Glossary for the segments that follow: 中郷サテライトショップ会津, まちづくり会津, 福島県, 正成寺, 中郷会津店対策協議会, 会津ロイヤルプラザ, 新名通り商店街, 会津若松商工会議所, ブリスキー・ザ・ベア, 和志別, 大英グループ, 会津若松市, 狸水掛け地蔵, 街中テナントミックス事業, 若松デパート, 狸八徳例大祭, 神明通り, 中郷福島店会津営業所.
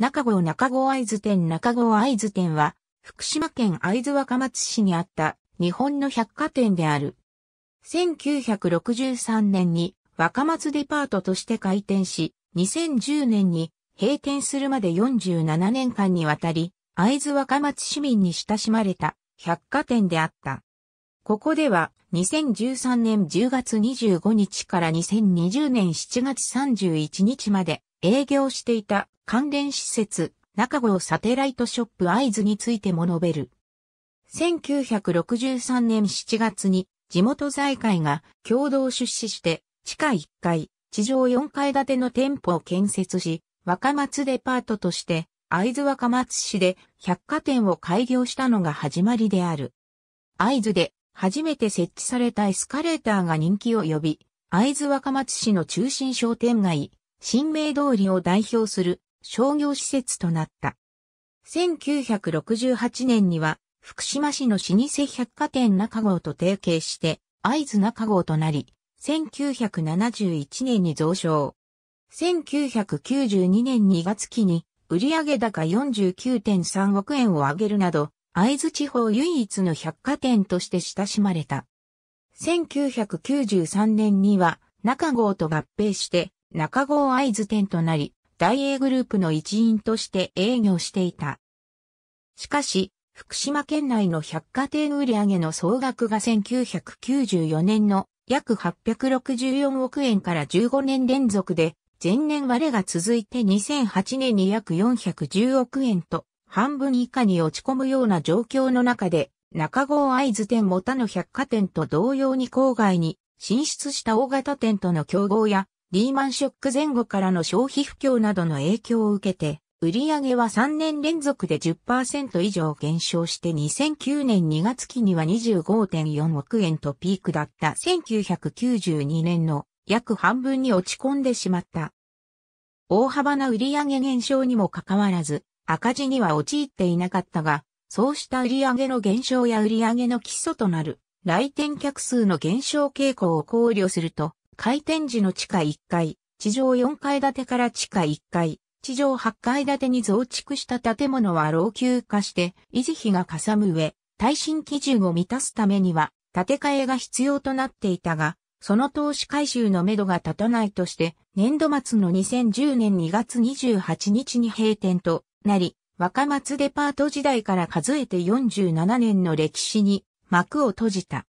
中郷中郷会津店中郷会津店は、福島県会津若松市にあった日本の百貨店である。1963年に若松デパートとして開店し、2010年に閉店するまで47年間にわたり、会津若松市民に親しまれた百貨店であった。ここでは2013年10月25日から2020年7月31日まで営業していた関連施設、中郷サテライトショップ会津についても述べる。1963年7月に地元財界が共同出資して地下1階、地上4階建ての店舗を建設し、若松デパートとして会津若松市で百貨店を開業したのが始まりである。会津で初めて設置されたエスカレーターが人気を呼び、会津若松市の中心商店街、神明通りを代表する商業施設となった。1968年には福島市の老舗百貨店中郷と提携して会津中郷となり、1971年に増床。1992年2月期に売上高 49.3 億円を上げるなど、会津地方唯一の百貨店として親しまれた。1993年には中郷と合併して中郷会津店となり、大英グループの一員として営業していた。しかし、福島県内の百貨店売上の総額が1994年の約864億円から15年連続で、前年割れが続いて2008年に約410億円と、半分以下に落ち込むような状況の中で、中郷会津店も他の百貨店と同様に郊外に進出した大型店との競合や、リーマンショック前後からの消費不況などの影響を受けて、売上は3年連続で 10% 以上減少して2009年2月期には 25.4 億円とピークだった1992年の約半分に落ち込んでしまった。大幅な売上減少にもかかわらず、赤字には陥っていなかったが、そうした売上の減少や売上の基礎となる来店客数の減少傾向を考慮すると、開店時の地下1階、地上4階建てから地下1階、地上8階建てに増築した建物は老朽化して維持費がかさむ上、耐震基準を満たすためには建て替えが必要となっていたが、その投資回収のめどが立たないとして、年度末の2010年2月28日に閉店と、なり、若松デパート時代から数えて47年の歴史に幕を閉じた。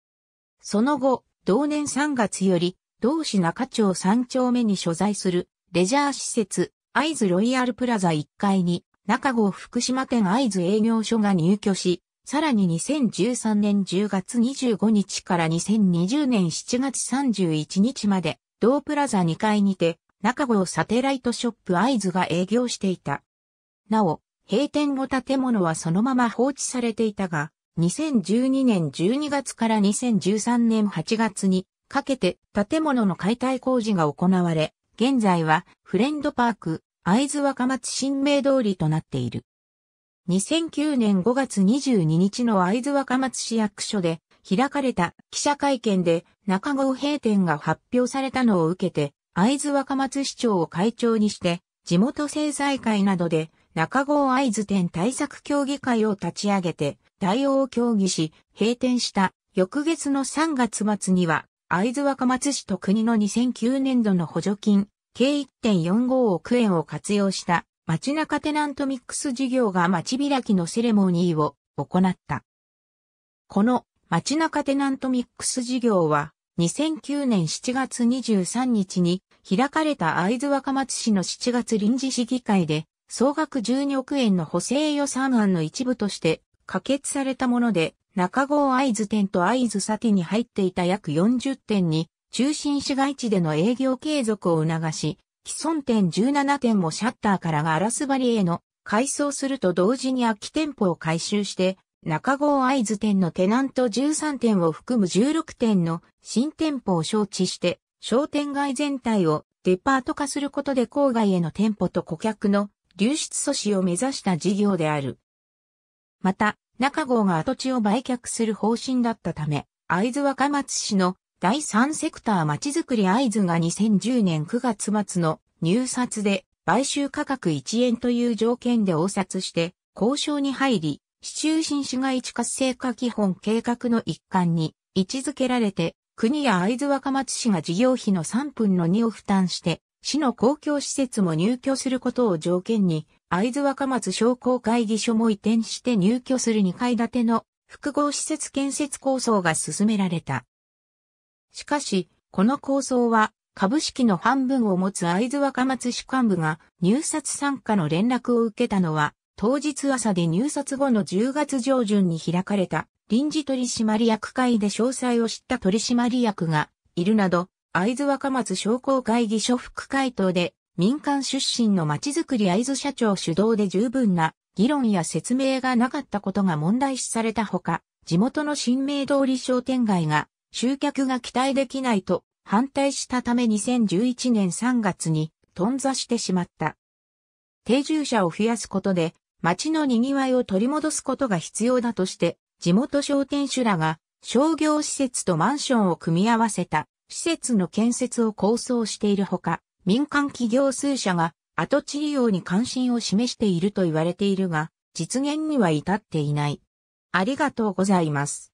その後、同年3月より、同市中町3丁目に所在するレジャー施設、会津ロイヤルプラザ1階に、中郷福島店会津営業所が入居し、さらに2013年10月25日から2020年7月31日まで、同プラザ2階にて、中郷サテライトショップ会津が営業していた。なお、閉店後建物はそのまま放置されていたが、2012年12月から2013年8月にかけて建物の解体工事が行われ、現在はフレンドパーク、会津若松神明通りとなっている。2009年5月22日の会津若松市役所で開かれた記者会見で中郷閉店が発表されたのを受けて、会津若松市長を会長にして、地元政財界などで中郷会津店対策協議会を立ち上げて対応を協議し閉店した翌月の3月末には会津若松市と国の2009年度の補助金計 1.45 億円を活用した街中テナントミックス事業が街開きのセレモニーを行った。この街中テナントミックス事業は2009年7月23日に開かれた会津若松市の7月臨時市議会で総額12億円の補正予算案の一部として可決されたもので中郷会津店と会津サテに入っていた約40店に中心市街地での営業継続を促し既存店17店もシャッターからガラス張りへの改装すると同時に空き店舗を改修して中郷会津店のテナント13店を含む16店の新店舗を招致して、商店街全体をデパート化することで郊外への店舗と顧客の流出阻止を目指した事業である。また、中郷が跡地を売却する方針だったため、会津若松市の第3セクターまちづくり会津が2010年9月末の入札で買収価格1円という条件で応札して交渉に入り、市中心市街地活性化基本計画の一環に位置づけられて、国や会津若松市が事業費の3分の2を負担して、市の公共施設も入居することを条件に、会津若松商工会議所も移転して入居する2階建ての複合施設建設構想が進められた。しかし、この構想は、株式の半分を持つ会津若松市幹部が入札参加の連絡を受けたのは、当日朝で入札後の10月上旬に開かれた臨時取締役会で詳細を知った取締役がいるなど、会津若松商工会議所副会頭で民間出身のまちづくり会津社長主導で十分な議論や説明がなかったことが問題視されたほか、地元の新名通り商店街が集客が期待できないと反対したため2011年3月に頓挫してしまった。定住者を増やすことで街の賑わいを取り戻すことが必要だとして、地元商店主らが商業施設とマンションを組み合わせた。施設の建設を構想しているほか、民間企業数社が跡地利用に関心を示していると言われているが、実現には至っていない。ありがとうございます。